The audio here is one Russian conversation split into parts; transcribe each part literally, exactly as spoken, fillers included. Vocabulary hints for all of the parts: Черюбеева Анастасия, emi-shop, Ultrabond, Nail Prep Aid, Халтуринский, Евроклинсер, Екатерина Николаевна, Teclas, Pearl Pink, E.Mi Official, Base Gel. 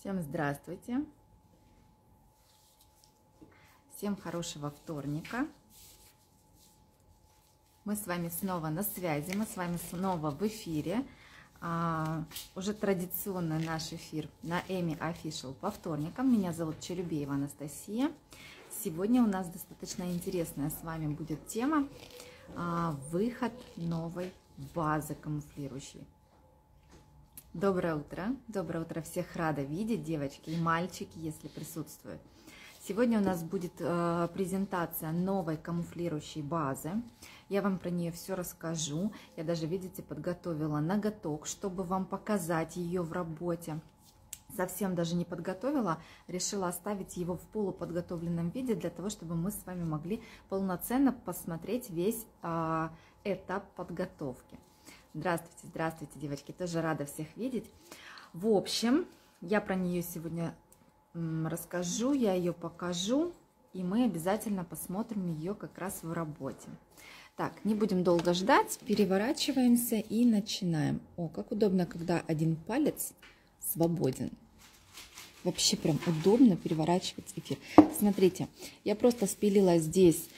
Всем здравствуйте! Всем хорошего вторника! Мы с вами снова на связи, мы с вами снова в эфире. А, уже традиционно наш эфир на E.Mi Official по вторникам. Меня зовут Черюбеева Анастасия. Сегодня у нас достаточно интересная с вами будет тема. А, выход новой базы камуфлирующей. Доброе утро! Доброе утро! Всех рада видеть, девочки и мальчики, если присутствуют. Сегодня у нас будет э, презентация новой камуфлирующей базы. Я вам про нее все расскажу. Я даже, видите, подготовила ноготок, чтобы вам показать ее в работе. Совсем даже не подготовила, решила оставить его в полуподготовленном виде, для того, чтобы мы с вами могли полноценно посмотреть весь э, этап подготовки. Здравствуйте, здравствуйте, девочки, тоже рада всех видеть. В общем, я про нее сегодня расскажу, я ее покажу, и мы обязательно посмотрим ее как раз в работе. Так, не будем долго ждать, переворачиваемся и начинаем. О, как удобно, когда один палец свободен. Вообще прям удобно переворачивать эфир. Смотрите, я просто спилила здесь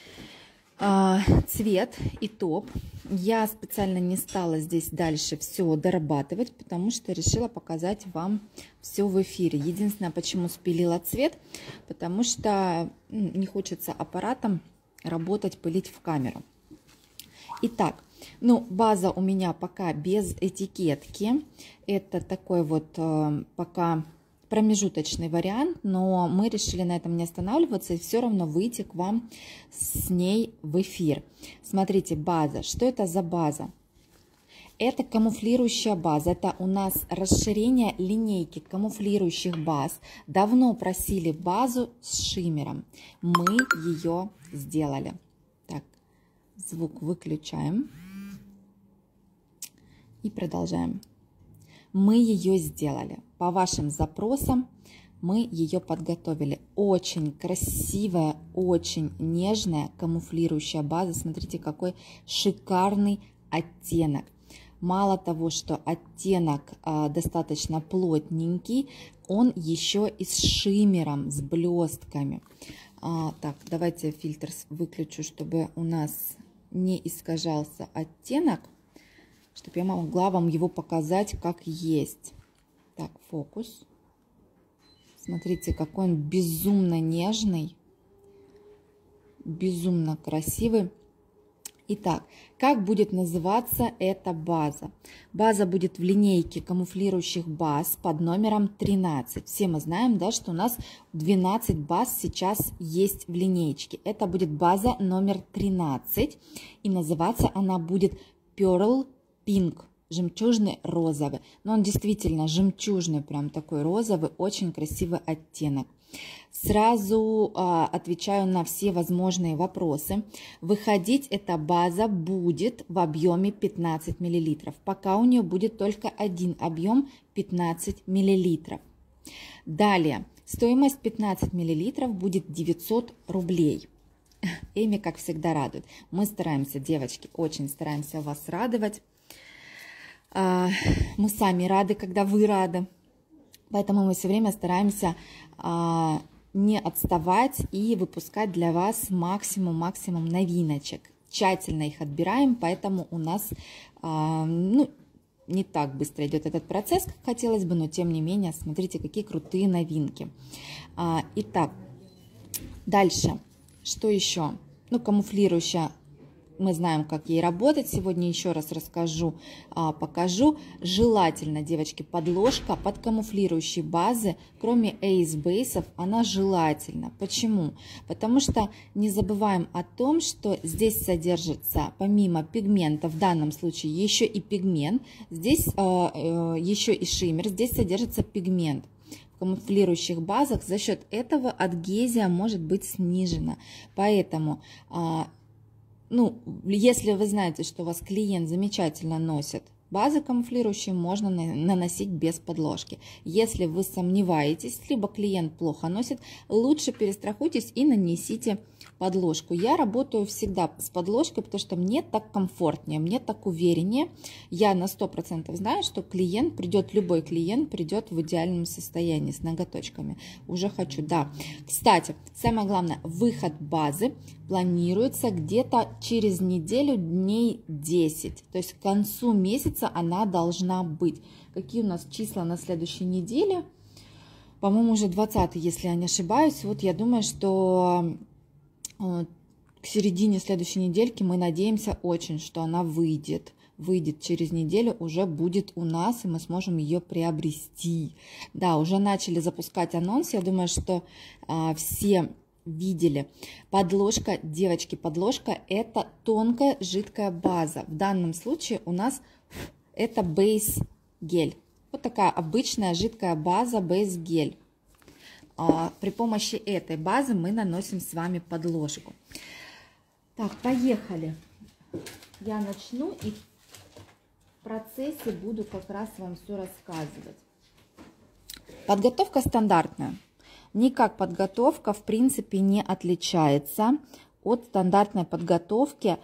цвет и топ. Я специально не стала здесь дальше все дорабатывать, потому что решила показать вам все в эфире. Единственное, почему спилила цвет, потому что не хочется аппаратом работать, пылить в камеру. Итак, ну, база у меня пока без этикетки. Это такой вот пока промежуточный вариант, но мы решили на этом не останавливаться и все равно выйти к вам с ней в эфир. Смотрите, база. Что это за база? Это камуфлирующая база. Это у нас расширение линейки камуфлирующих баз. Давно просили базу с шиммером. Мы ее сделали. Так, звук выключаем и продолжаем. Мы ее сделали. По вашим запросам мы ее подготовили. Очень красивая, очень нежная камуфлирующая база. Смотрите, какой шикарный оттенок. Мало того, что оттенок а, достаточно плотненький, он еще и с шиммером, с блестками. А, так, давайте фильтр выключу, чтобы у нас не искажался оттенок, чтобы я могла вам его показать как есть. Так, фокус. Смотрите, какой он безумно нежный, безумно красивый. Итак, как будет называться эта база? База будет в линейке камуфлирующих баз под номером тринадцать. Все мы знаем, да, что у нас двенадцать баз сейчас есть в линейке. Это будет база номер тринадцать, и называться она будет Pearl Pink, жемчужный розовый. Но он действительно жемчужный, прям такой розовый, очень красивый оттенок. Сразу а, отвечаю на все возможные вопросы. Выходить эта база будет в объеме пятнадцать миллилитров. Пока у нее будет только один объем пятнадцать миллилитров. Далее, стоимость пятнадцать миллилитров будет девятьсот рублей. Эми, как всегда, радует. Мы стараемся, девочки, очень стараемся вас радовать. Мы сами рады, когда вы рады. Поэтому мы все время стараемся не отставать и выпускать для вас максимум-максимум новиночек. Тщательно их отбираем, поэтому у нас ну, не так быстро идет этот процесс, как хотелось бы, но тем не менее, смотрите, какие крутые новинки. Итак, дальше. Что еще? Ну, камуфлирующая, мы знаем, как ей работать. Сегодня еще раз расскажу, покажу. Желательно, девочки, подложка под камуфлирующие базы, кроме эйс-бейсов, она желательна. Почему? Потому что не забываем о том, что здесь содержится помимо пигмента, в данном случае еще и пигмент, здесь еще и шиммер, здесь содержится пигмент. Камуфлирующих базах, за счет этого адгезия может быть снижена. Поэтому, ну, если вы знаете, что у вас клиент замечательно носит Базы камуфлирующие можно наносить без подложки. Если вы сомневаетесь, либо клиент плохо носит, лучше перестрахуйтесь и нанесите подложку. Я работаю всегда с подложкой, потому что мне так комфортнее, мне так увереннее. Я на сто процентов знаю, что клиент придет, любой клиент придет в идеальном состоянии с ноготочками. Уже хочу, да. Кстати, самое главное, выход базы планируется где-то через неделю, дней десять. То есть к концу месяца она должна быть. Какие у нас числа на следующей неделе? По-моему, уже двадцатое, если я не ошибаюсь. Вот я думаю, что к середине следующей недельки мы надеемся очень, что она выйдет. Выйдет через неделю, уже будет у нас, и мы сможем ее приобрести. Да, уже начали запускать анонс. Я думаю, что а, все... видели. Подложка, девочки, подложка — это тонкая жидкая база. В данном случае у нас это Base Gel. Вот такая обычная жидкая база Base Gel. А, при помощи этой базы мы наносим с вами подложку. Так, поехали. Я начну и в процессе буду как раз вам все рассказывать. Подготовка стандартная. Никак подготовка, в принципе, не отличается от стандартной подготовки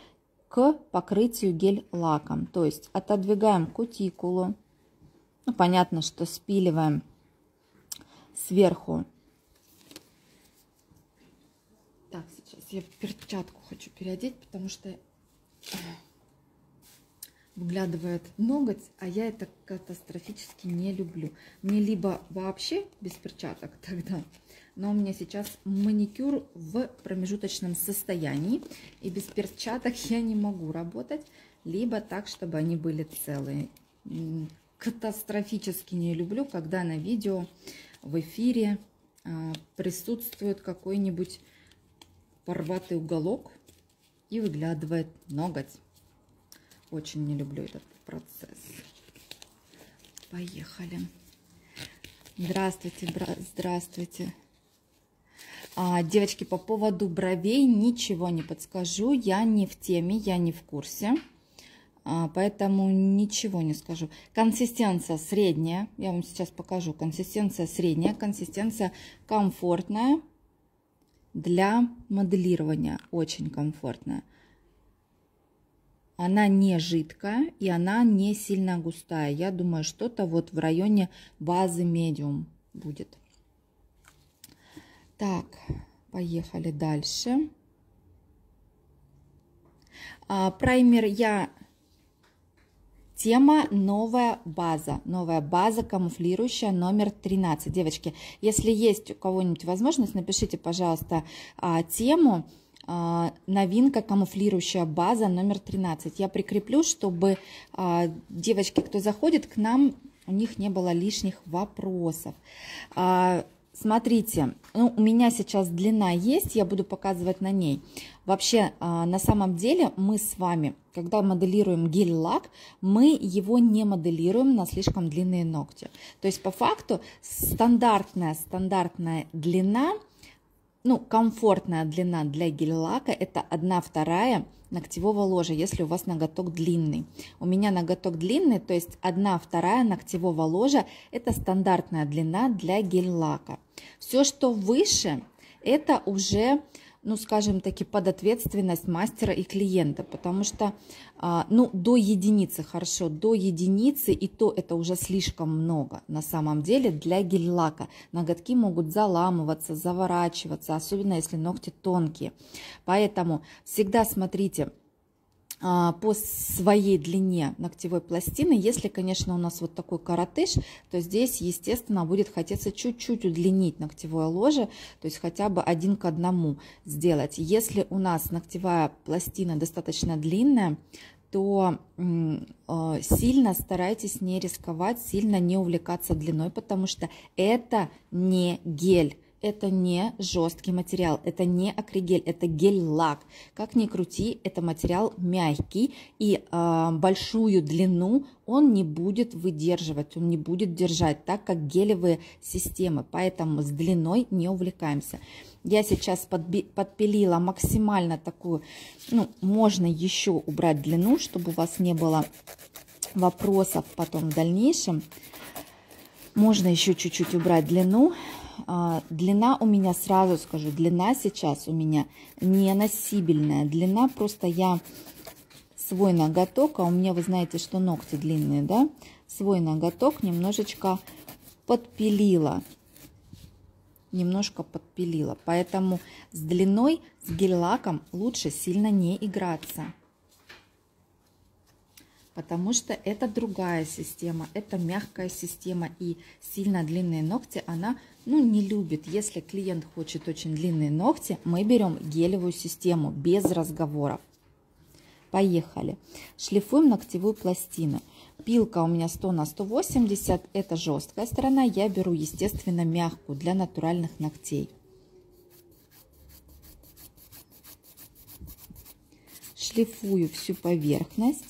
к покрытию гель-лаком. То есть отодвигаем кутикулу. Ну, понятно, что спиливаем сверху. Так, сейчас я перчатку хочу переодеть, потому что выглядывает ноготь, а я это катастрофически не люблю. Мне либо вообще без перчаток тогда, но у меня сейчас маникюр в промежуточном состоянии, и без перчаток я не могу работать, либо так, чтобы они были целые. Катастрофически не люблю, когда на видео в эфире присутствует какой-нибудь порватый уголок и выглядывает ноготь. Очень не люблю этот процесс. Поехали. Здравствуйте, здравствуйте. А, девочки, по поводу бровей ничего не подскажу. Я не в теме, я не в курсе. А, поэтому ничего не скажу. Консистенция средняя. Я вам сейчас покажу. Консистенция средняя. Консистенция комфортная для моделирования. Очень комфортная. Она не жидкая и она не сильно густая. Я думаю, что-то вот в районе базы медиум будет. Так, поехали дальше. А, праймер я... Тема «Новая база». Новая база камуфлирующая номер тринадцать. Девочки, если есть у кого-нибудь возможность, напишите, пожалуйста, а, тему. Новинка камуфлирующая база номер тринадцать. Я прикреплю, чтобы девочки, кто заходит к нам, у них не было лишних вопросов. Смотрите, ну, у меня сейчас длина есть, я буду показывать на ней. Вообще, на самом деле, мы с вами, когда моделируем гель-лак, мы его не моделируем на слишком длинные ногти. То есть, по факту, стандартная, стандартная длина, ну, комфортная длина для гель-лака — это одна вторая ногтевого ложа, если у вас ноготок длинный. У меня ноготок длинный, то есть одна вторая ногтевого ложа – это стандартная длина для гель-лака. Все, что выше, это уже, ну, скажем таки, под ответственность мастера и клиента, потому что, ну, до единицы, хорошо, до единицы, и то это уже слишком много, на самом деле, для гель-лака. Ноготки могут заламываться, заворачиваться, особенно если ногти тонкие. Поэтому всегда смотрите по своей длине ногтевой пластины. Если, конечно, у нас вот такой коротыш, то здесь, естественно, будет хотеться чуть-чуть удлинить ногтевое ложе, то есть хотя бы один к одному сделать. Если у нас ногтевая пластина достаточно длинная, то сильно старайтесь не рисковать, сильно не увлекаться длиной, потому что это не гель. Это не жесткий материал, это не акригель, это гель-лак. Как ни крути, это материал мягкий, и э, большую длину он не будет выдерживать, он не будет держать, так как гелевые системы, поэтому с длиной не увлекаемся. Я сейчас подпилила максимально такую, ну, можно еще убрать длину, чтобы у вас не было вопросов потом в дальнейшем. Можно еще чуть-чуть убрать длину. Длина у меня, сразу скажу, длина сейчас у меня не носибельная. Длина просто я свой ноготок, а у меня, вы знаете, что ногти длинные, да? Свой ноготок немножечко подпилила. Немножко подпилила. Поэтому с длиной, с гель-лаком лучше сильно не играться. Потому что это другая система, это мягкая система, и сильно длинные ногти она, ну, не любит. Если клиент хочет очень длинные ногти, мы берем гелевую систему без разговоров. Поехали. Шлифуем ногтевую пластину. Пилка у меня сто на сто восемьдесят, это жесткая сторона, я беру, естественно, мягкую для натуральных ногтей. Шлифую всю поверхность.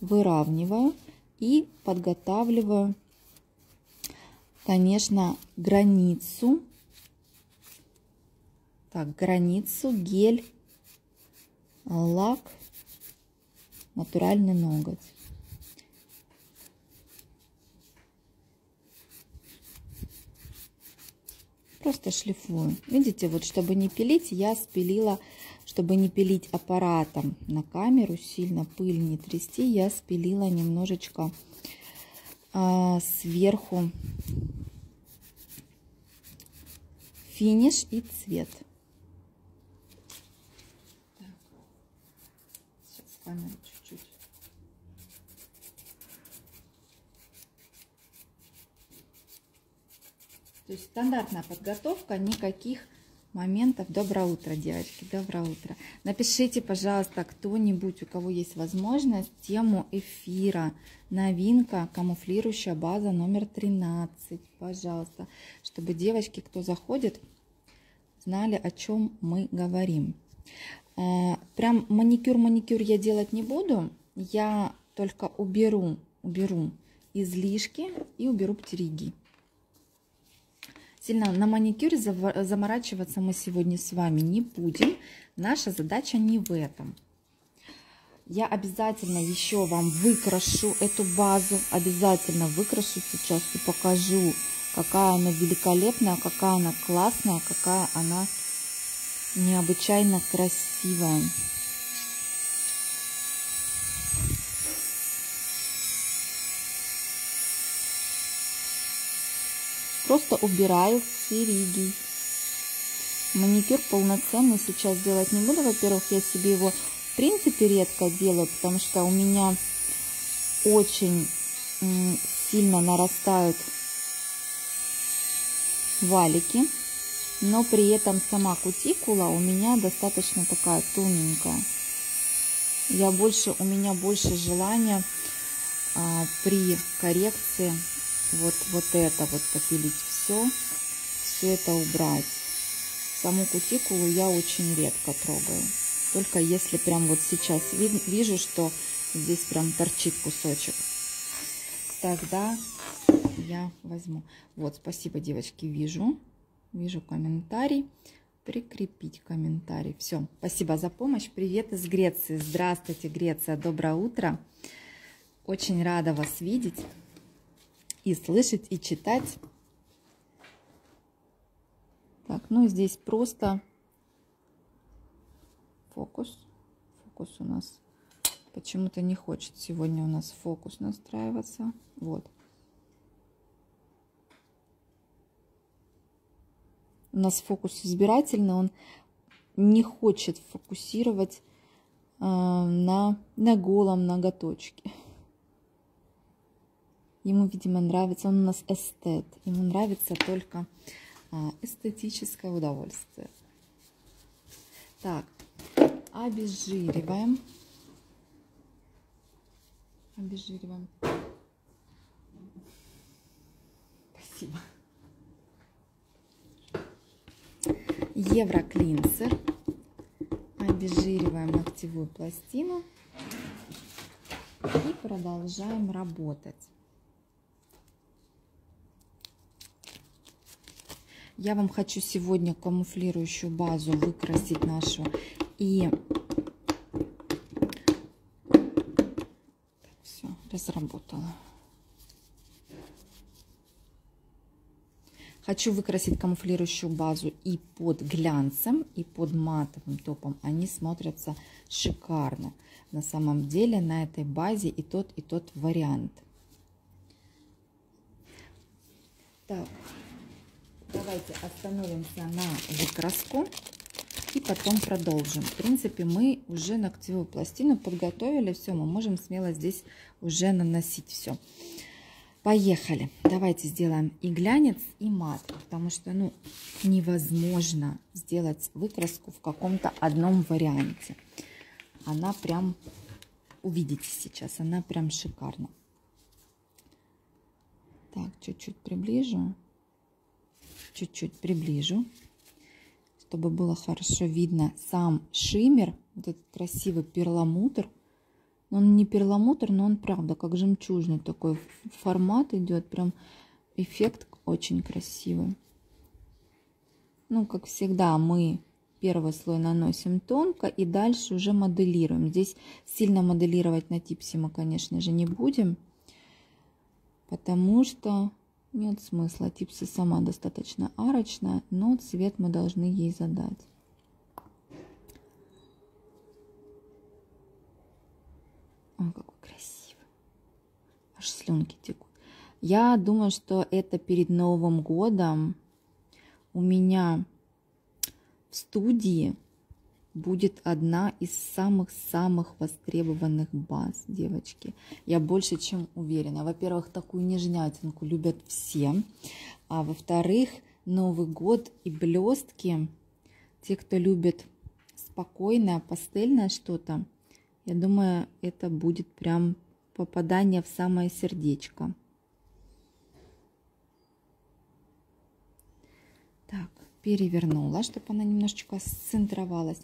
Выравниваю и подготавливаю, конечно, границу. Так, границу, гель, лак, натуральный ноготь. Просто шлифую. Видите, вот чтобы не пилить, я спилила. Чтобы не пилить аппаратом на камеру, сильно пыль не трясти, я спилила немножечко э, сверху финиш и цвет. Так. Сейчас камеру чуть-чуть. То есть стандартная подготовка, никаких моментов. Доброе утро, девочки, доброе утро. Напишите, пожалуйста, кто-нибудь, у кого есть возможность, тему эфира. Новинка, камуфлирующая база номер тринадцать. Пожалуйста, чтобы девочки, кто заходит, знали, о чем мы говорим. Прям маникюр-маникюр я делать не буду. Я только уберу, уберу излишки и уберу птериги. Сильно на маникюре заморачиваться мы сегодня с вами не будем. Наша задача не в этом. Я обязательно еще вам выкрашу эту базу. Обязательно выкрашу сейчас и покажу, какая она великолепная, какая она классная, какая она необычайно красивая. Просто убираю сериги. Маникюр полноценный сейчас делать не буду. Во-первых, я себе его в принципе редко делаю, потому что у меня очень сильно нарастают валики. Но при этом сама кутикула у меня достаточно такая тоненькая. Я больше, у меня больше желания а, при коррекции Вот, вот это вот попилить все, все это убрать. Саму кутикулу я очень редко трогаю. Только если прям вот сейчас вижу, что здесь прям торчит кусочек, тогда я возьму. Вот, спасибо, девочки, вижу. Вижу комментарий. Прикрепить комментарий. Все, спасибо за помощь. Привет из Греции. Здравствуйте, Греция. Доброе утро. Очень рада вас видеть. И слышать, и читать. Так, ну здесь просто фокус. Фокус у нас почему-то не хочет сегодня у нас фокус настраиваться. Вот. У нас фокус избирательный, он не хочет фокусировать э, на, на голом ноготочке. Ему, видимо, нравится, он у нас эстет, ему нравится только эстетическое удовольствие. Так, обезжириваем. Обезжириваем. Спасибо. Евроклинсер. Обезжириваем ногтевую пластину. И продолжаем работать. Я вам хочу сегодня камуфлирующую базу выкрасить нашу и все, принципе, сработало. Хочу выкрасить камуфлирующую базу и под глянцем, и под матовым топом. Они смотрятся шикарно. На самом деле на этой базе и тот, и тот вариант. Так, давайте остановимся на выкраску и потом продолжим. В принципе, мы уже ногтевую пластину подготовили. Все, мы можем смело здесь уже наносить все. Поехали. Давайте сделаем и глянец, и мат, потому что, ну, невозможно сделать выкраску в каком-то одном варианте. Она прям, увидите сейчас, она прям шикарна. Так, чуть-чуть приближу, чуть-чуть приближу, чтобы было хорошо видно сам шиммер, вот этот красивый перламутр. Он не перламутр, но он, правда, как жемчужный такой формат идет. Прям эффект очень красивый. Ну, как всегда, мы первый слой наносим тонко и дальше уже моделируем. Здесь сильно моделировать на типсе мы, конечно же, не будем, потому что нет смысла. Типси сама достаточно арочная, но цвет мы должны ей задать. Ой, какой красивый. Аж слюнки текут. Я думаю, что это перед Новым годом у меня в студии будет одна из самых-самых востребованных баз, девочки. Я больше чем уверена. Во-первых, такую нежнятинку любят все. А во-вторых, Новый год и блестки. Те, кто любит спокойное, пастельное что-то, я думаю, это будет прям попадание в самое сердечко. Так, перевернула, чтобы она немножечко сцентровалась.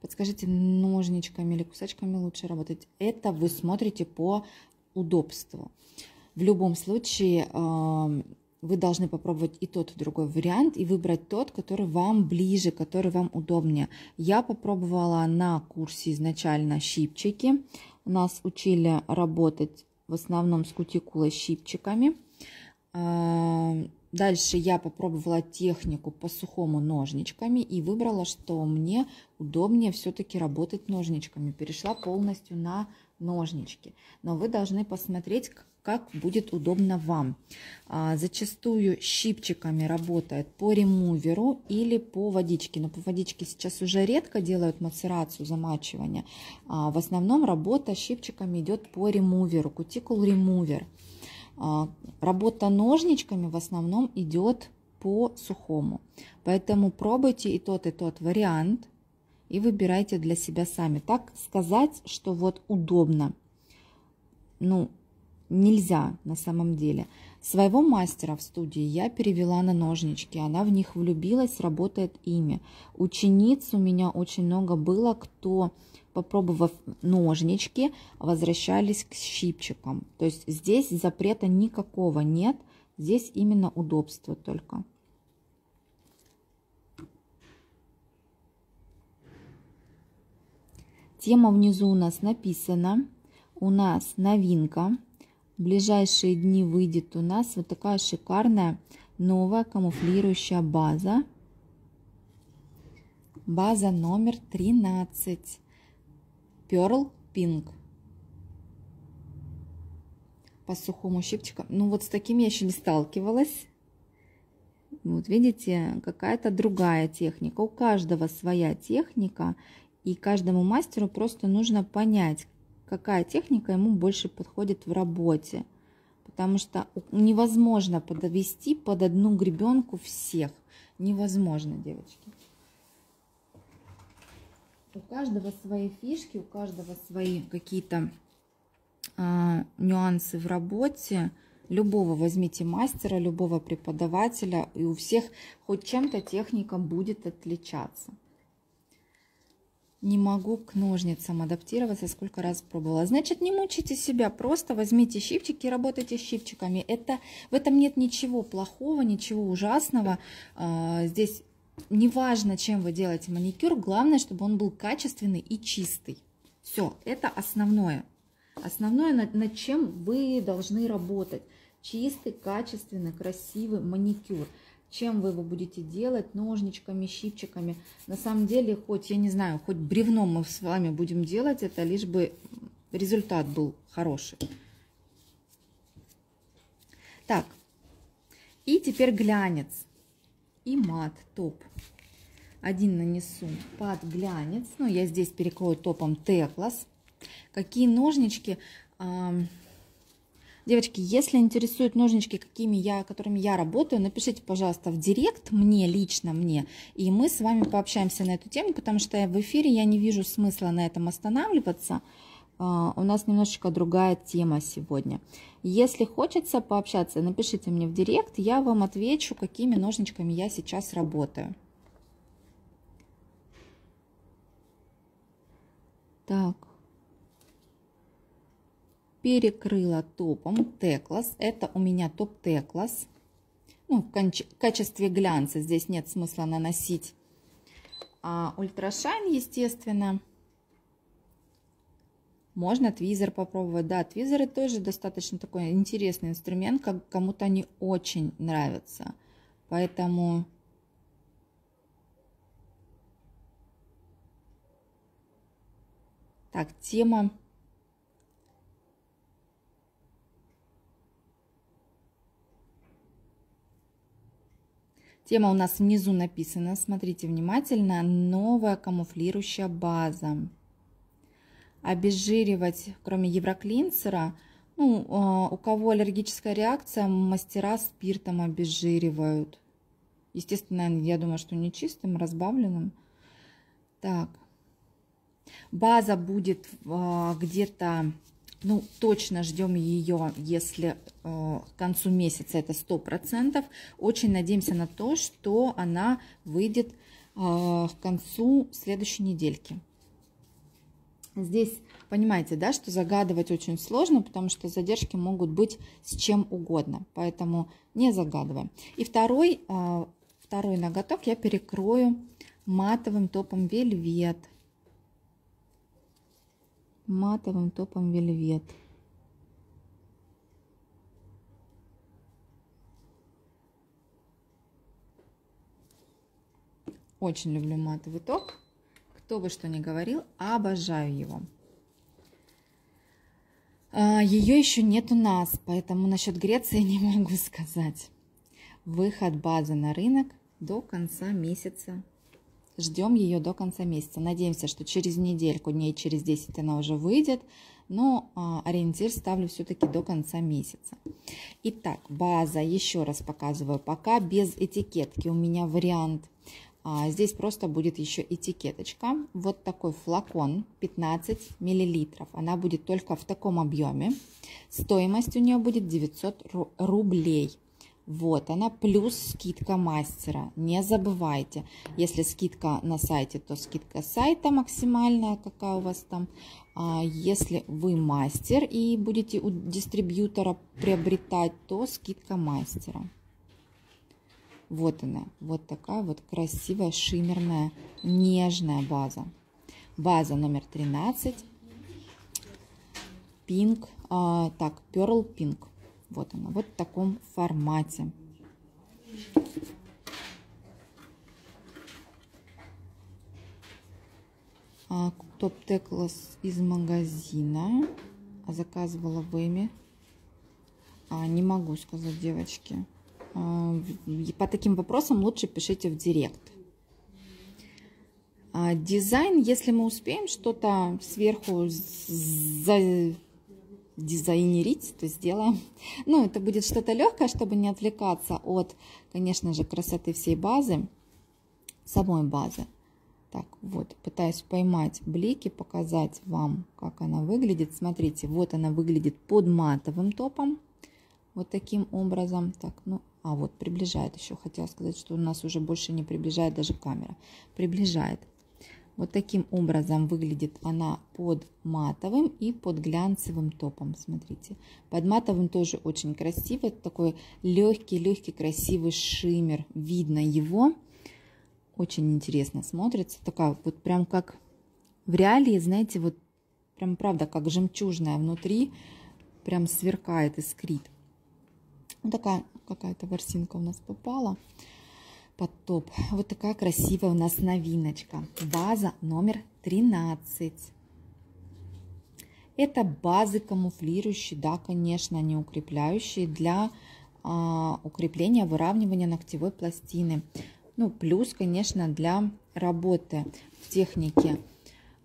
Подскажите, ножничками или кусачками лучше работать? Это вы смотрите по удобству. В любом случае, вы должны попробовать и тот, и другой вариант, и выбрать тот, который вам ближе, который вам удобнее. Я попробовала на курсе изначально щипчики. Нас учили работать в основном с кутикулой щипчиками. Дальше я попробовала технику по сухому ножничками и выбрала, что мне удобнее все-таки работать ножничками. Перешла полностью на ножнички. Но вы должны посмотреть, как будет удобно вам. А, зачастую щипчиками работает по ремуверу или по водичке. Но по водичке сейчас уже редко делают мацерацию, замачивание. А, в основном работа щипчиками идет по ремуверу, кутикул ремувер. А, работа ножничками в основном идет по сухому. Поэтому пробуйте и тот, и тот вариант. И выбирайте для себя сами. Так сказать, что вот удобно, ну, нельзя на самом деле. Своего мастера в студии я перевела на ножнички. Она в них влюбилась, работает ими. Учениц у меня очень много было, кто, попробовав ножнички, возвращались к щипчикам. То есть здесь запрета никакого нет. Здесь именно удобство только. Тема внизу у нас написана. У нас новинка. В ближайшие дни выйдет у нас вот такая шикарная новая камуфлирующая база. База номер тринадцать. Pearl Pink. По сухому щипчику. Ну вот с таким я еще не сталкивалась. Вот видите, какая-то другая техника. У каждого своя техника. И каждому мастеру просто нужно понять, какая техника ему больше подходит в работе. Потому что невозможно подвести под одну гребенку всех. Невозможно, девочки. У каждого свои фишки, у каждого свои какие-то а, нюансы в работе. Любого возьмите мастера, любого преподавателя. И у всех хоть чем-то техника будет отличаться. Не могу к ножницам адаптироваться, сколько раз пробовала. Значит, не мучите себя, просто возьмите щипчики и работайте с щипчиками. Это, в этом нет ничего плохого, ничего ужасного. Здесь не важно, чем вы делаете маникюр, главное, чтобы он был качественный и чистый. Все, это основное. Основное, над, над чем вы должны работать. Чистый, качественный, красивый маникюр. Чем вы его будете делать? Ножничками, щипчиками. На самом деле, хоть, я не знаю, хоть бревном мы с вами будем делать это, лишь бы результат был хороший. Так, и теперь глянец и мат топ. Один нанесу под глянец. Ну, я здесь перекрою топом Teclas. Какие ножнички? Девочки, если интересуют ножнички, какими я, которыми я работаю, напишите, пожалуйста, в директ мне, лично мне, и мы с вами пообщаемся на эту тему, потому что в эфире я не вижу смысла на этом останавливаться. У нас немножечко другая тема сегодня. Если хочется пообщаться, напишите мне в директ, я вам отвечу, какими ножничками я сейчас работаю. Так. Перекрыла топом Teclas. Это у меня топ Teclas. Ну, в качестве глянца здесь нет смысла наносить. А ультрашайн, естественно. Можно твизер попробовать. Да, твизеры тоже достаточно такой интересный инструмент. Как кому-то они очень нравятся. Поэтому... Так, тема... Тема у нас внизу написана, смотрите внимательно. Новая камуфлирующая база. Обезжиривать, кроме евроклинсера, ну, у кого аллергическая реакция, мастера спиртом обезжиривают. Естественно, я думаю, что не чистым, разбавленным. Так. База будет где-то... Ну, точно ждем ее, если э, к концу месяца, это сто процентов. Очень надеемся на то, что она выйдет э, к концу следующей недельки. Здесь, понимаете, да, что загадывать очень сложно, потому что задержки могут быть с чем угодно. Поэтому не загадываем. И второй, э, второй ноготок я перекрою матовым топом вельвет. матовым топом вельвет. Очень люблю матовый топ. Кто бы что ни говорил, обожаю его. Ее еще нет у нас, поэтому насчет Греции не могу сказать. Выход базы на рынок до конца месяца. Ждем ее до конца месяца. Надеемся, что через недельку, дней через десять она уже выйдет. Но а, ориентир ставлю все-таки до конца месяца. Итак, база. Еще раз показываю. Пока без этикетки у меня вариант. А, здесь просто будет еще этикеточка. Вот такой флакон. пятнадцать миллилитров. Она будет только в таком объеме. Стоимость у нее будет девятьсот рублей. Вот она, плюс скидка мастера. Не забывайте, если скидка на сайте, то скидка сайта максимальная, какая у вас там. Если вы мастер и будете у дистрибьютора приобретать, то скидка мастера. Вот она, вот такая вот красивая, шиммерная, нежная база. База номер тринадцать. Pink, а, так, Pearl Pink. Вот она, вот в таком формате. А, топ Teclas из магазина. А заказывала в Эми. А, не могу сказать, девочки. А, по таким вопросам лучше пишите в директ. А, дизайн, если мы успеем что-то сверху за... дизайнерить, то сделаем. Ну, это будет что-то легкое, чтобы не отвлекаться от, конечно же, красоты всей базы, самой базы. Так, вот, пытаюсь поймать блики, показать вам, как она выглядит. Смотрите, вот она выглядит под матовым топом. Вот таким образом. Так, ну, а вот приближает еще. Хотела сказать, что у нас уже больше не приближает даже камера. Приближает. Вот таким образом выглядит она под матовым и под глянцевым топом. Смотрите, под матовым тоже очень красиво. Это такой легкий-легкий красивый шиммер. Видно его. Очень интересно смотрится. Такая вот прям как в реалии, знаете, вот прям правда как жемчужная внутри, прям сверкает, искрит. Вот такая какая-то ворсинка у нас попала под топ. Вот такая красивая у нас новиночка. База номер тринадцать. Это базы камуфлирующие, да, конечно, не укрепляющие, для а, укрепления, выравнивания ногтевой пластины. Ну, плюс, конечно, для работы в технике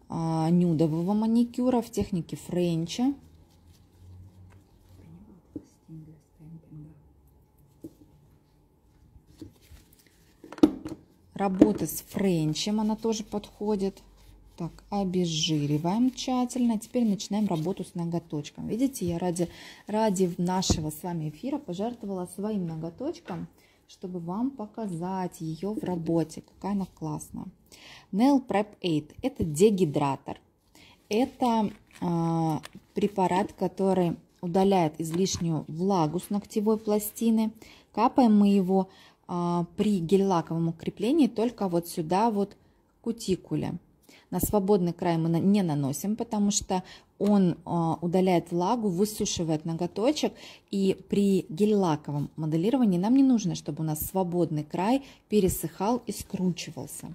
а, нюдового маникюра, в технике френча. Работа с френчем, она тоже подходит. Так, обезжириваем тщательно. Теперь начинаем работу с ноготочком. Видите, я ради, ради нашего с вами эфира пожертвовала своим ноготочком, чтобы вам показать ее в работе. Какая она классная. Nail Prep Aid. Это дегидратор. Это э, препарат, который удаляет излишнюю влагу с ногтевой пластины. Капаем мы его э, при гель-лаковом укреплении только вот сюда, вот кутикуле. На свободный край мы не наносим, потому что он удаляет влагу, высушивает ноготочек. И при гель-лаковом моделировании нам не нужно, чтобы у нас свободный край пересыхал и скручивался.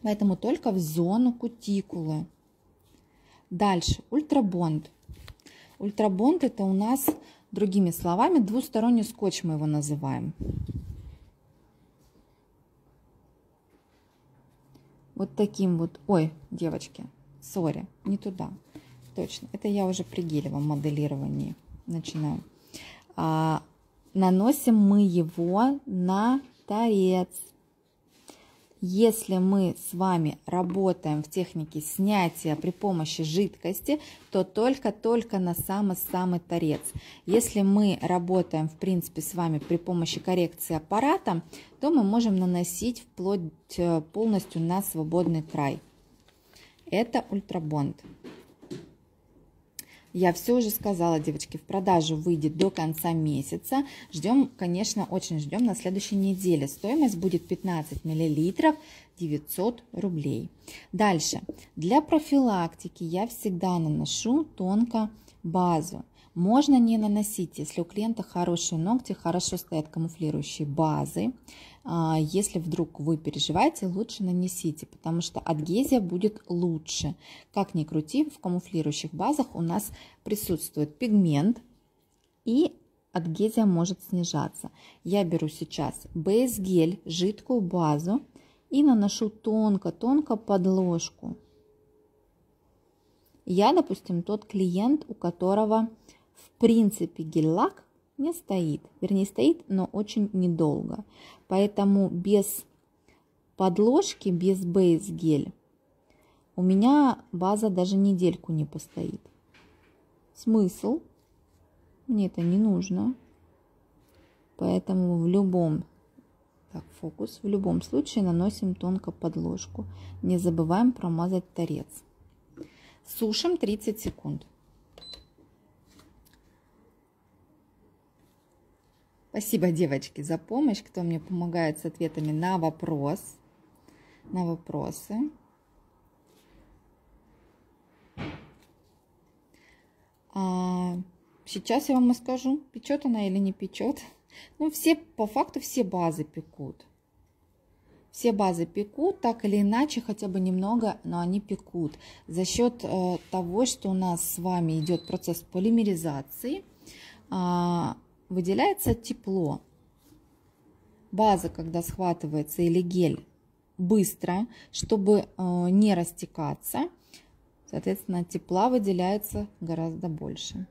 Поэтому только в зону кутикулы. Дальше Ultrabond. Ultrabond — это у нас, другими словами, двусторонний скотч, мы его называем. Вот таким вот, ой, девочки, сори, не туда, точно, это я уже при гелевом моделировании начинаю. А, наносим мы его на торец. Если мы с вами работаем в технике снятия при помощи жидкости, то только-только на самый-самый торец. Если мы работаем, в принципе, с вами при помощи коррекции аппарата, то мы можем наносить вплоть полностью на свободный край. Это Ultrabond. Я все уже сказала, девочки, в продажу выйдет до конца месяца. Ждем, конечно, очень ждем на следующей неделе. Стоимость будет пятнадцать миллилитров, девятьсот рублей. Дальше. Для профилактики я всегда наношу тонко базу. Можно не наносить, если у клиента хорошие ногти, хорошо стоят камуфлирующие базы. Если вдруг вы переживаете, лучше нанесите, потому что адгезия будет лучше. Как ни крути, в камуфлирующих базах у нас присутствует пигмент, и адгезия может снижаться. Я беру сейчас Base Gel, жидкую базу, и наношу тонко-тонко под ложку. Я, допустим, тот клиент, у которого в принципе гель-лак не стоит, вернее стоит, но очень недолго. Поэтому без подложки, без бейс-гель у меня база даже недельку не постоит. Смысл? Мне это не нужно. Поэтому в любом, так, фокус, в любом случае наносим тонко подложку. Не забываем промазать торец. Сушим тридцать секунд. Спасибо, девочки, за помощь, кто мне помогает с ответами на вопрос, на вопросы. А сейчас я вам расскажу, печет она или не печет. Ну, все, по факту, все базы пекут. Все базы пекут, так или иначе, хотя бы немного, но они пекут. За счет э, того, что у нас с вами идет процесс полимеризации, э, выделяется тепло. База, когда схватывается, или гель, быстро, чтобы э, не растекаться, соответственно, тепла выделяется гораздо больше.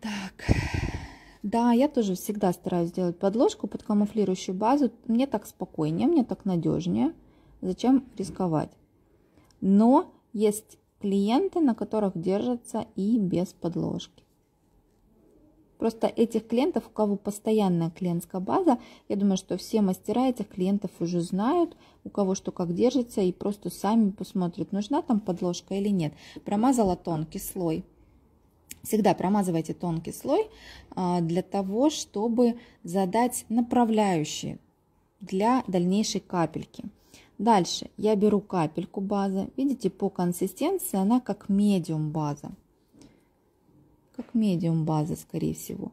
Так, да, я тоже всегда стараюсь делать подложку под камуфлирующую базу. Мне так спокойнее, мне так надежнее. Зачем рисковать? Но есть клиенты, на которых держатся и без подложки. Просто этих клиентов, у кого постоянная клиентская база, я думаю, что все мастера этих клиентов уже знают, у кого что как держится, и просто сами посмотрят, нужна там подложка или нет. Промазала тонкий слой. Всегда промазывайте тонкий слой для того, чтобы задать направляющие для дальнейшей капельки. Дальше я беру капельку базы. Видите, по консистенции она как медиум база. Как медиум база, скорее всего.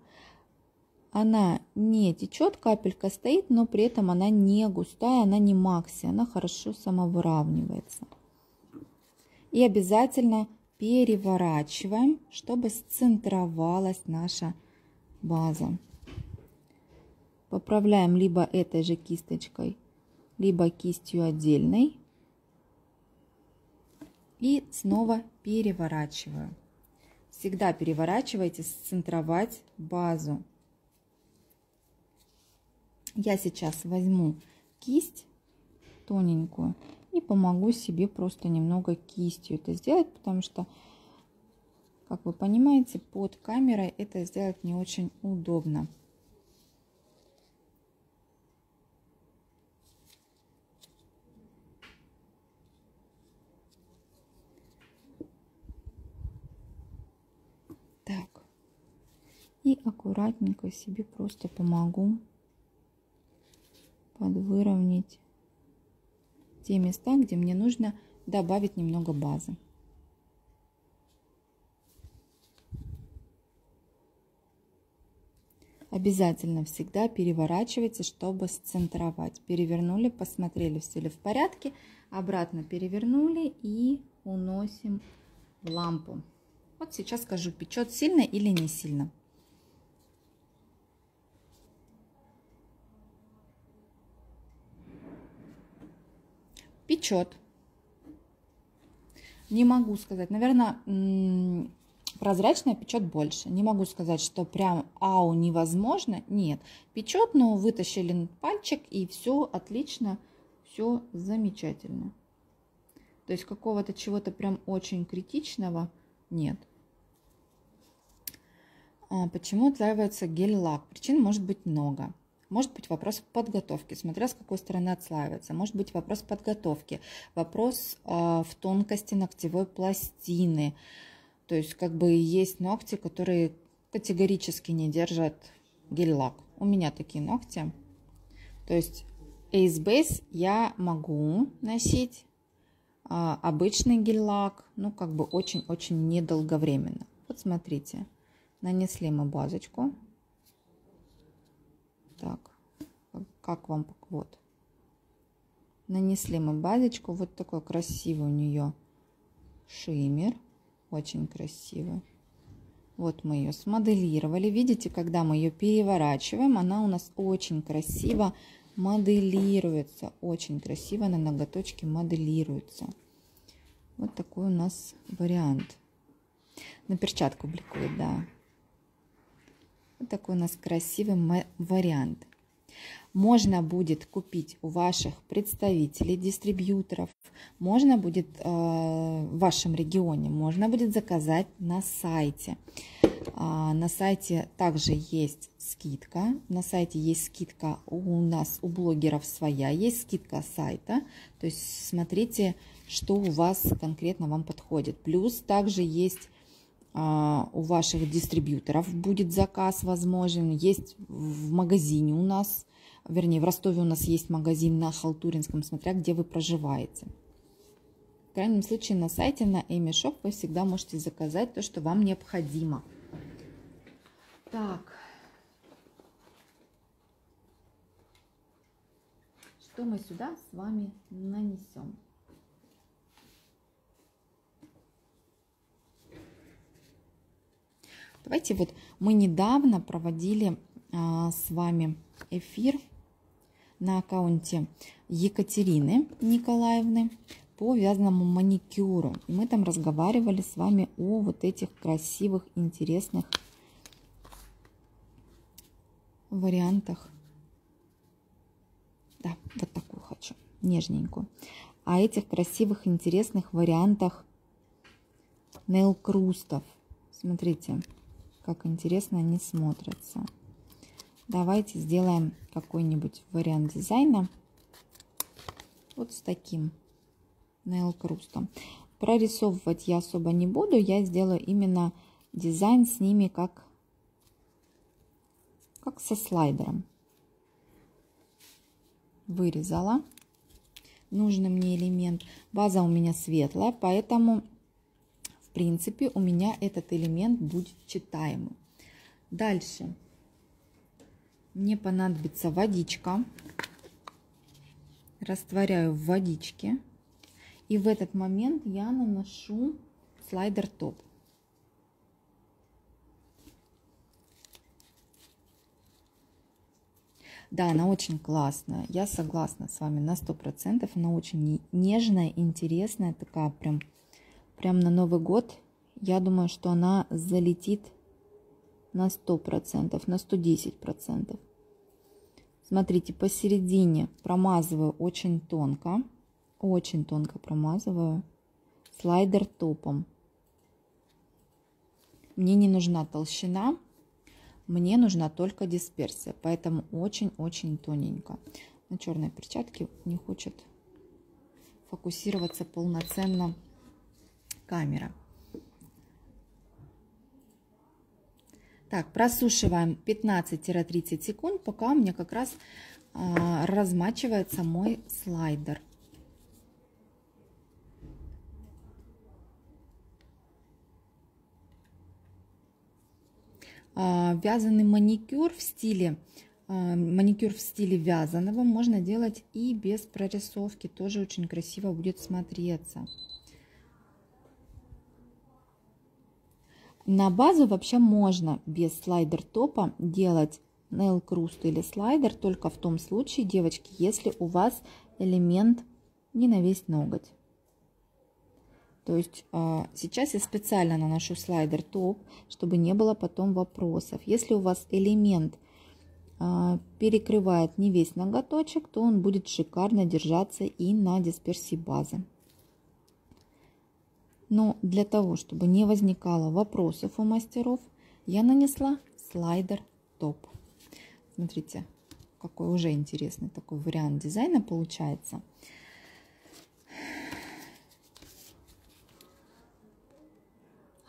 Она не течет, капелька стоит, но при этом она не густая, она не макси, она хорошо самовыравнивается. И обязательно переворачиваем, чтобы сцентровалась наша база. Поправляем либо этой же кисточкой, либо кистью отдельной. И снова переворачиваю. Всегда переворачивайте, сцентровать базу. Я сейчас возьму кисть тоненькую и помогу себе просто немного кистью это сделать, потому что, как вы понимаете, под камерой это сделать не очень удобно. Так, и аккуратненько себе просто помогу подвыровнять те места, где мне нужно добавить немного базы. Обязательно всегда переворачивайте, чтобы сцентровать. Перевернули, посмотрели, все ли в порядке, обратно перевернули и уносим в лампу. Вот сейчас скажу, печет сильно или не сильно. Печет. Не могу сказать. Наверное, прозрачная печет больше. Не могу сказать, что прям ау, невозможно. Нет. Печет, но вытащили пальчик, и все отлично, все замечательно. То есть какого-то чего-то прям очень критичного нет. А почему отслаивается гель-лак? Причин может быть много. Может быть вопрос подготовки, смотря с какой стороны отслаивается. Может быть вопрос подготовки, вопрос э, в тонкости ногтевой пластины. То есть как бы есть ногти, которые категорически не держат гель-лак. У меня такие ногти. То есть Ace Base я могу носить, э, обычный гель-лак, ну как бы очень-очень недолговременно. Вот смотрите, нанесли мы базочку. Так, как вам, вот, нанесли мы базочку, вот такой красивый у нее шиммер, очень красивый. Вот мы ее смоделировали, видите, когда мы ее переворачиваем, она у нас очень красиво моделируется, очень красиво на ноготочке моделируется. Вот такой у нас вариант. На перчатку бликует, да. Вот такой у нас красивый вариант. Можно будет купить у ваших представителей, дистрибьюторов. Можно будет э, в вашем регионе, можно будет заказать на сайте. А, на сайте также есть скидка. На сайте есть скидка у нас, у блогеров своя. Есть скидка сайта. То есть смотрите, что у вас конкретно вам подходит. Плюс также есть... у ваших дистрибьюторов будет заказ возможен. Есть в магазине у нас, вернее в Ростове у нас есть магазин на Халтуринском, смотря где вы проживаете. В крайнем случае на сайте, на emi-shop вы всегда можете заказать то, что вам необходимо. Так. Что мы сюда с вами нанесем? Давайте вот мы недавно проводили а, с вами эфир на аккаунте Екатерины Николаевны по вязаному маникюру. И мы там разговаривали с вами о вот этих красивых, интересных вариантах. Да, вот такую хочу, нежненькую. О этих красивых, интересных вариантах нейл-крустов. Смотрите, как интересно они смотрятся. Давайте сделаем какой-нибудь вариант дизайна вот с таким нейл-крустом. Прорисовывать я особо не буду, я сделаю именно дизайн с ними, как как со слайдером. Вырезала. нужный мне элемент. База у меня светлая, поэтому в принципе у меня этот элемент будет читаемым. Дальше мне понадобится водичка. Растворяю в водичке. И в этот момент я наношу слайдер топ. Да, она очень классная. Я согласна с вами на сто процентов. Она очень нежная, интересная. Такая прям, прям на Новый год. Я думаю, что она залетит на сто процентов, на сто десять процентов. Смотрите, посередине промазываю очень тонко. Очень тонко промазываю слайдер топом. Мне не нужна толщина. Мне нужна только дисперсия, поэтому очень-очень тоненько. На черной перчатке не хочет фокусироваться полноценно камера. Так, просушиваем пятнадцать-тридцать секунд, пока у меня как раз а, размачивается мой слайдер. Вязаный маникюр в стиле маникюр в стиле вязаного можно делать и без прорисовки, тоже очень красиво будет смотреться. На базу вообще можно без слайдер топа делать nail круст или слайдер, только в том случае, девочки, если у вас элемент не на весь ноготь. То есть сейчас я специально наношу слайдер топ, чтобы не было потом вопросов. Если у вас элемент перекрывает не весь ноготочек, то он будет шикарно держаться и на дисперсии базы. Но для того, чтобы не возникало вопросов у мастеров, я нанесла слайдер топ. Смотрите, какой уже интересный такой вариант дизайна получается.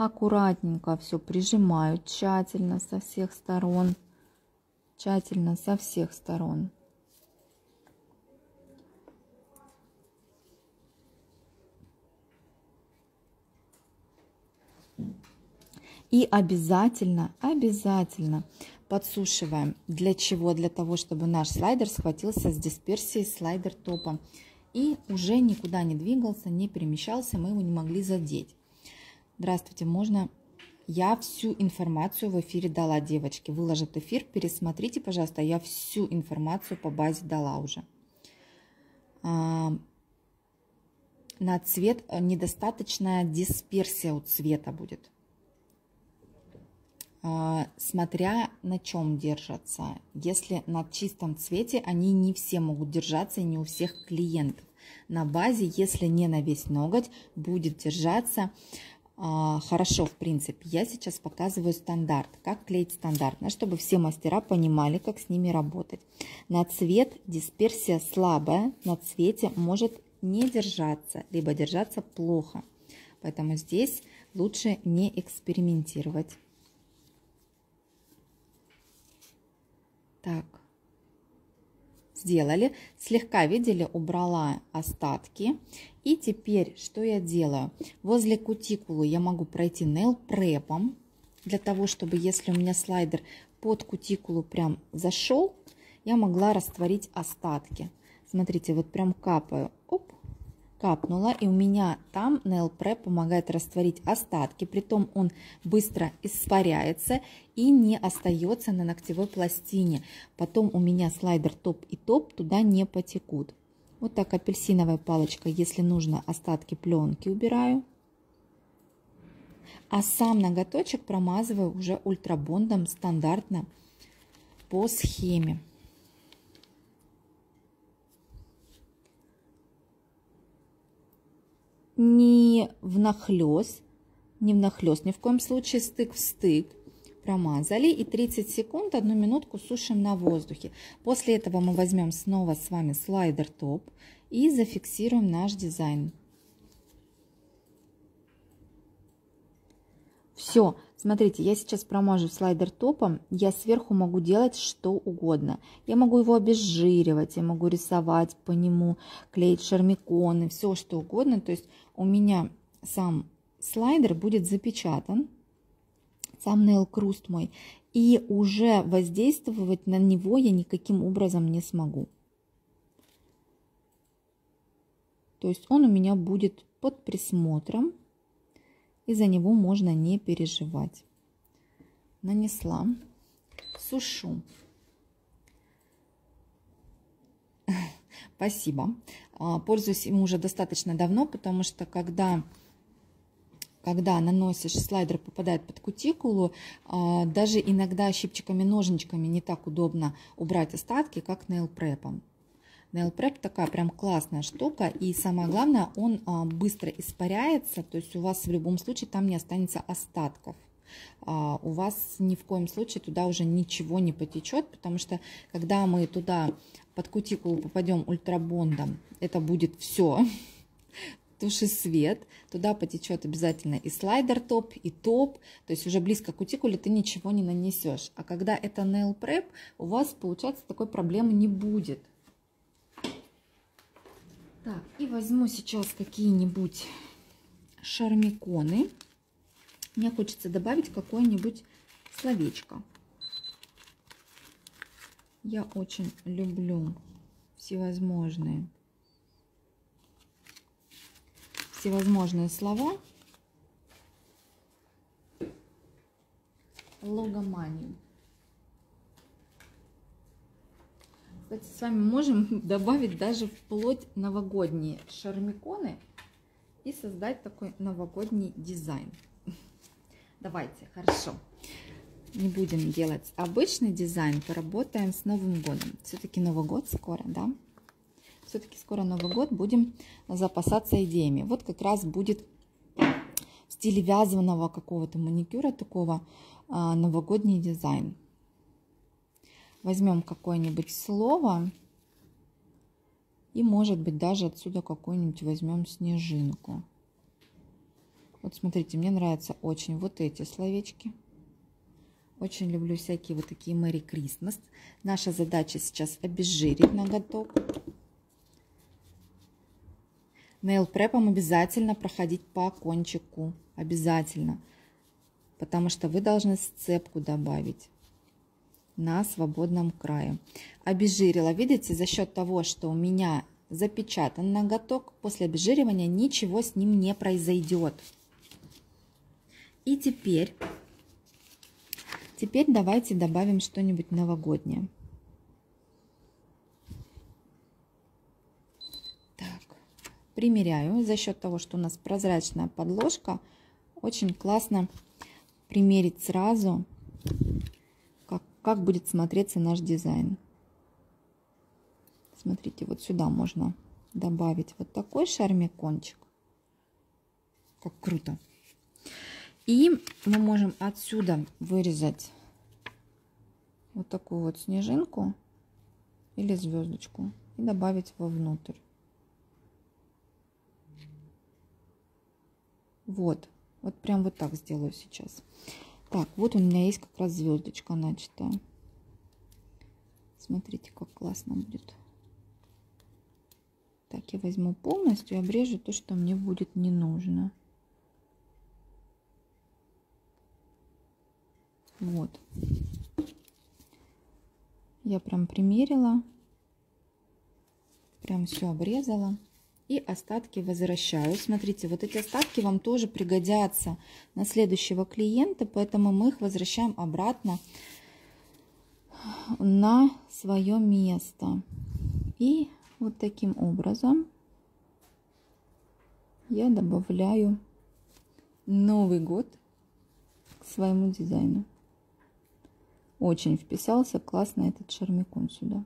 Аккуратненько все прижимаю, тщательно со всех сторон, тщательно со всех сторон. И обязательно, обязательно подсушиваем. Для чего? Для того, чтобы наш слайдер схватился с дисперсией слайдер топа и уже никуда не двигался, не перемещался, мы его не могли задеть. Здравствуйте, можно? Я всю информацию в эфире дала, девочки. Выложит эфир, пересмотрите, пожалуйста. Я всю информацию по базе дала уже. А, на цвет недостаточная дисперсия у цвета будет. А, смотря на чем держатся. Если на чистом цвете, они не все могут держаться и не у всех клиентов. На базе, если не на весь ноготь, будет держаться... Хорошо, в принципе, я сейчас показываю стандарт, как клеить стандартно, чтобы все мастера понимали, как с ними работать. На цвет дисперсия слабая, на цвете может не держаться, либо держаться плохо. Поэтому здесь лучше не экспериментировать. Так, сделали. Слегка, видели, убрала остатки. И теперь, что я делаю? Возле кутикулы я могу пройти nail prep'ом, для того, чтобы, если у меня слайдер под кутикулу прям зашел, я могла растворить остатки. Смотрите, вот прям капаю, оп, капнула, и у меня там nail prep помогает растворить остатки, притом он быстро испаряется и не остается на ногтевой пластине. Потом у меня слайдер топ и топ туда не потекут. Вот так апельсиновая палочка, если нужно, остатки пленки убираю. А сам ноготочек промазываю уже ультрабондом стандартно по схеме. Не внахлёст, не внахлёст, ни в коем случае стык в стык. Промазали, и тридцать секунд, одну минутку сушим на воздухе. После этого мы возьмем снова с вами слайдер топ и зафиксируем наш дизайн. Все, Смотрите, я сейчас промажу слайдер топом, я сверху могу делать что угодно. Я могу его обезжиривать, я могу рисовать по нему, клеить шармиконы, все что угодно. То есть у меня сам слайдер будет запечатан, сам nail crust мой, и уже воздействовать на него я никаким образом не смогу. То есть он у меня будет под присмотром, и за него можно не переживать. Нанесла. Сушу. Спасибо. Пользуюсь им уже достаточно давно, потому что когда... Когда наносишь, слайдер попадает под кутикулу, даже иногда щипчиками-ножничками не так удобно убрать остатки, как Nail Prep. Nail Prep такая прям классная штука, и самое главное, он быстро испаряется, то есть у вас в любом случае там не останется остатков. У вас ни в коем случае туда уже ничего не потечет, потому что когда мы туда под кутикулу попадем ультрабондом, это будет все. Туши свет, туда потечет обязательно и слайдер топ, и топ, то есть уже близко к кутикуле ты ничего не нанесешь. А когда это Nail Prep, у вас, получается, такой проблемы не будет. Так, и возьму сейчас какие-нибудь шармиконы. Мне хочется добавить какое-нибудь словечко. Я очень люблю всевозможные всевозможные слова, логоманию. Кстати, с вами можем добавить даже вплоть новогодние шармиконы и создать такой новогодний дизайн. Давайте, хорошо. Не будем делать обычный дизайн, поработаем с Новым годом. Все-таки Новый год скоро, да? Все-таки скоро Новый год, будем запасаться идеями. Вот как раз будет в стиле вязаного какого-то маникюра такого новогодний дизайн. Возьмем какое-нибудь слово и, может быть, даже отсюда какую-нибудь возьмем снежинку. Вот смотрите, мне нравятся очень вот эти словечки. Очень люблю всякие вот такие Merry Christmas. Наша задача сейчас обезжирить ноготок. Nail Prep'ом обязательно проходить по кончику, обязательно, потому что вы должны сцепку добавить на свободном крае. Обезжирила, видите, за счет того, что у меня запечатан ноготок, после обезжиривания ничего с ним не произойдет. И теперь, теперь давайте добавим что-нибудь новогоднее. Примеряю. За счет того, что у нас прозрачная подложка, очень классно примерить сразу, как, как будет смотреться наш дизайн. Смотрите, вот сюда можно добавить вот такой шармикончик. Как круто. И мы можем отсюда вырезать вот такую вот снежинку или звездочку и добавить вовнутрь. Вот, вот прям вот так сделаю сейчас. Так, вот у меня есть как раз звездочка начатая. Смотрите, как классно будет. Так, я возьму полностью и обрежу то, что мне будет не нужно. Вот. Я прям примерила. Прям все обрезала. И остатки возвращаю. Смотрите, вот эти остатки вам тоже пригодятся на следующего клиента, поэтому мы их возвращаем обратно на свое место. И вот таким образом я добавляю Новый год к своему дизайну. Очень вписался классно этот шармикон сюда.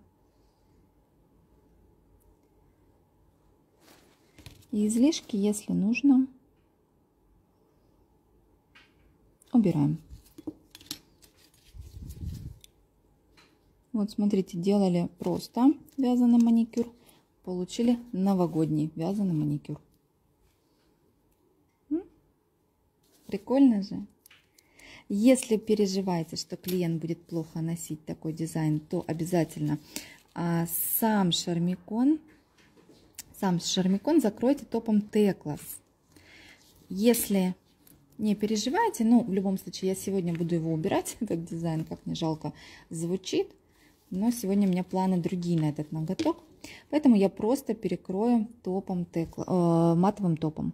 И излишки, если нужно, убираем. Вот, смотрите, делали просто вязаный маникюр, получили новогодний вязаный маникюр. Прикольно же? Если переживаете, что клиент будет плохо носить такой дизайн, то обязательно а, сам шармикон, сам шармикон закройте топом Teclas. Если не переживаете, ну, в любом случае, я сегодня буду его убирать, этот дизайн, как мне жалко звучит, но сегодня у меня планы другие на этот ноготок, поэтому я просто перекрою топом Teclas, э, матовым топом.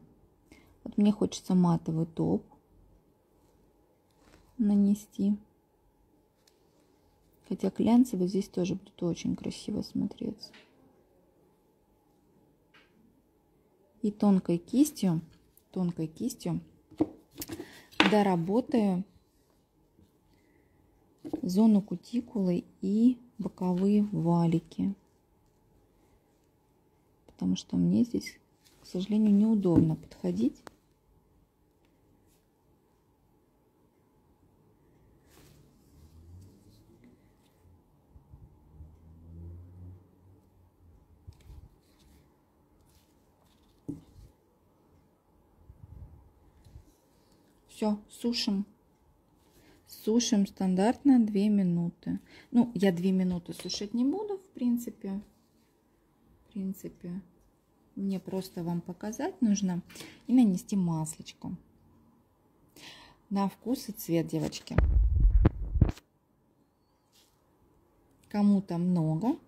Вот мне хочется матовый топ нанести, хотя глянцевый здесь тоже будет очень красиво смотреться. И тонкой кистью, тонкой кистью доработаю зону кутикулы и боковые валики, потому что мне здесь, к сожалению, неудобно подходить. Все, сушим. Сушим стандартно две минуты. Ну, я две минуты сушить не буду, в принципе. В принципе, мне просто вам показать нужно и нанести маслечко. На вкус и цвет, девочки. Кому-то много,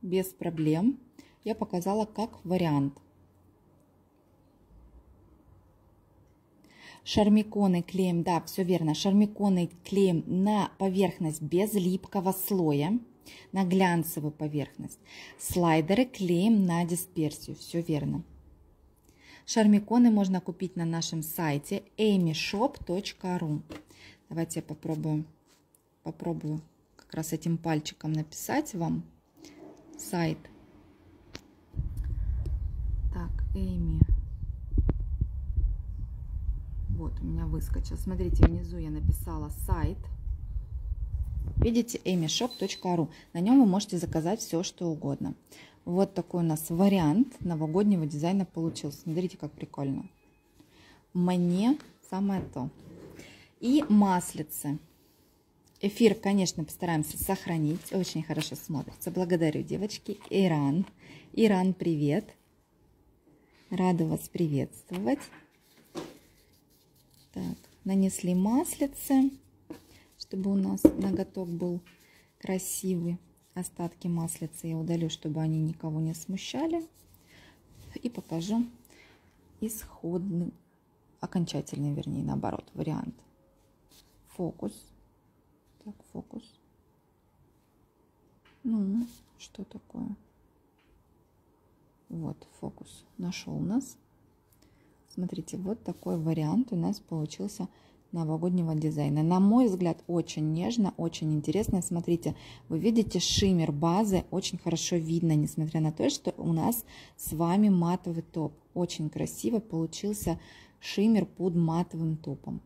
без проблем. Я показала как вариант. Шармиконы клеим, да, все верно, шармиконы клеим на поверхность без липкого слоя, на глянцевую поверхность. Слайдеры клеим на дисперсию, все верно. Шармиконы можно купить на нашем сайте эми шоп точка ру. Давайте я попробую, попробую как раз этим пальчиком написать вам сайт. Так, Эми. Вот у меня выскочил. Смотрите, внизу я написала сайт. Видите, эми шоп точка ру. На нем вы можете заказать все, что угодно. Вот такой у нас вариант новогоднего дизайна получился. Смотрите, как прикольно. Мне самое то. И маслицы. Эфир, конечно, постараемся сохранить. Очень хорошо смотрится. Благодарю, девочки. Иран. Иран, привет. Рада вас приветствовать. Так, нанесли маслице, чтобы у нас ноготок был красивый. Остатки маслицы я удалю, чтобы они никого не смущали. И покажу исходный, окончательный, вернее, наоборот, вариант. Фокус. Так, фокус. Ну, что такое? Вот, фокус нашел нас. Смотрите, вот такой вариант у нас получился новогоднего дизайна. На мой взгляд, очень нежно, очень интересно. Смотрите, вы видите шиммер базы, очень хорошо видно, несмотря на то, что у нас с вами матовый топ. Очень красиво получился шиммер под матовым топом.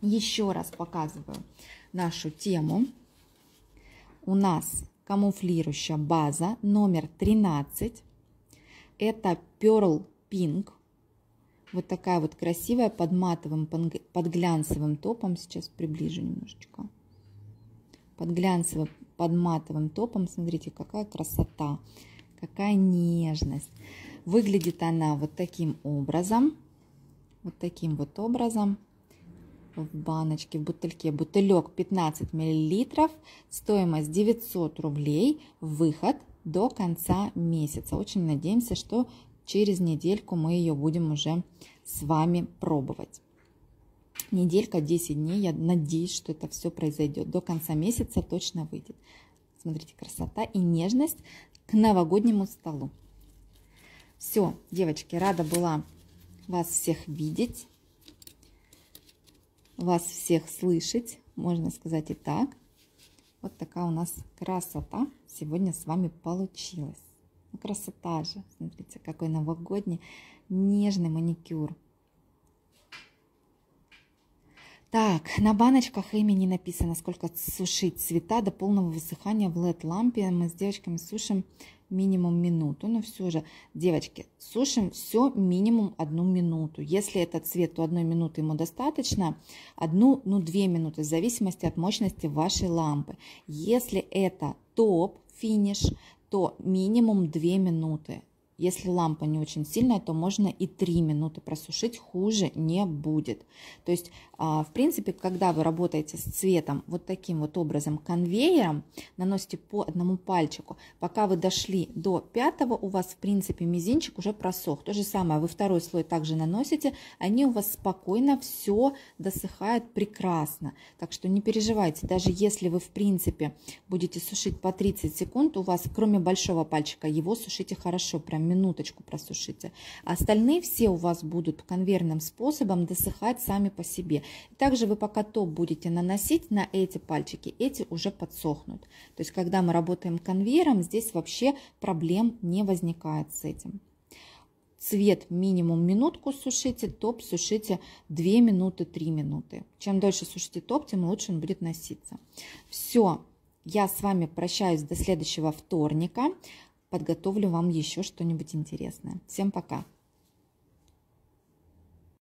Еще раз показываю нашу тему. У нас камуфлирующая база номер тринадцать. Это Pearl Pink. Вот такая вот красивая под матовым, под глянцевым топом. Сейчас приближу немножечко. Под глянцевым, под матовым топом. Смотрите, какая красота, какая нежность. Выглядит она вот таким образом. Вот таким вот образом. В баночке, в бутыльке. Бутылек пятнадцать миллилитров. Стоимость девятьсот рублей. Выход до конца месяца. Очень надеемся, что... через недельку мы ее будем уже с вами пробовать. Неделька, десять дней. Я надеюсь, что это все произойдет. До конца месяца точно выйдет. Смотрите, красота и нежность к новогоднему столу. Все, девочки, рада была вас всех видеть. Вас всех слышать. Можно сказать и так. Вот такая у нас красота сегодня с вами получилась. Красота же, смотрите, какой новогодний нежный маникюр. Так, на баночках Эми не написано, сколько сушить цвета до полного высыхания в эл и ди лампе. Мы с девочками сушим минимум минуту, но все же, девочки, сушим все минимум одну минуту. Если это цвет, то одной минуты ему достаточно, одну, ну, две минуты, в зависимости от мощности вашей лампы. Если это топ, финиш, то минимум две минуты. Если лампа не очень сильная, то можно и три минуты просушить, хуже не будет. То есть, в принципе, когда вы работаете с цветом вот таким вот образом, конвейером, наносите по одному пальчику. Пока вы дошли до пятого, у вас, в принципе, мизинчик уже просох. То же самое вы второй слой также наносите, они у вас спокойно все досыхают прекрасно. Так что не переживайте, даже если вы, в принципе, будете сушить по тридцать секунд, у вас, кроме большого пальчика, его сушите хорошо, прям минуточку просушите. Остальные все у вас будут конвейерным способом досыхать сами по себе. Также вы пока топ будете наносить на эти пальчики, эти уже подсохнут. То есть, когда мы работаем конвейером, здесь вообще проблем не возникает с этим. Цвет минимум минутку сушите, топ сушите две минуты, три минуты. Чем дольше сушите топ, тем лучше он будет носиться. Все, я с вами прощаюсь до следующего вторника. Подготовлю вам еще что-нибудь интересное. Всем пока!